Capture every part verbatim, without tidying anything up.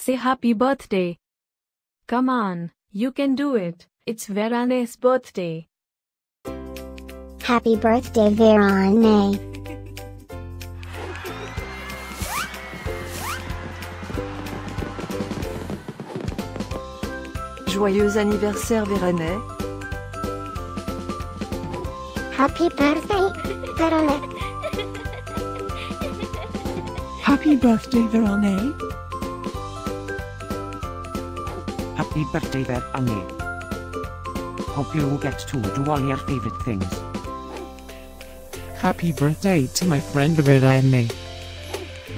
Say happy birthday. Come on, you can do it. It's Verane's birthday. Happy birthday, Verane. Joyeux anniversaire, Verane. Happy birthday, Verane. Happy birthday, Verane. Happy birthday, Verane. Hope you get to do all your favorite things. Happy birthday to my friend Verane.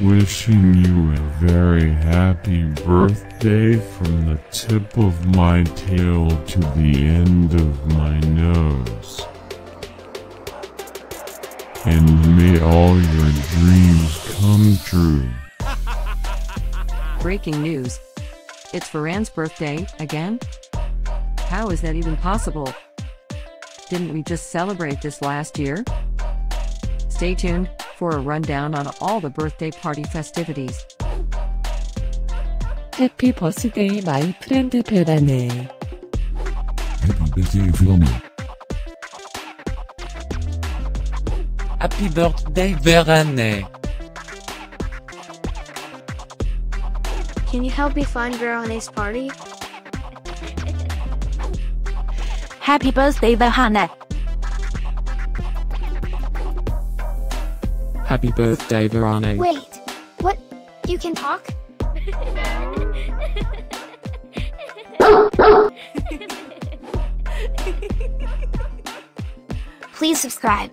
Wishing you a very happy birthday from the tip of my tail to the end of my nose. And may all your dreams come true. Breaking news. It's Verane's birthday, again? How is that even possible? Didn't we just celebrate this last year? Stay tuned for a rundown on all the birthday party festivities. Happy birthday, my friend Verane. Happy birthday, Verane. Happy birthday, Verane. Can you help me find Verane's party? Happy birthday, Verane. Happy birthday, Verane. Wait, what? You can talk? Please subscribe,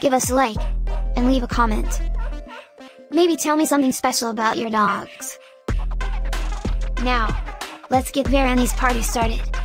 give us a like, and leave a comment. Maybe tell me something special about your dogs. Now, let's get Verane's party started.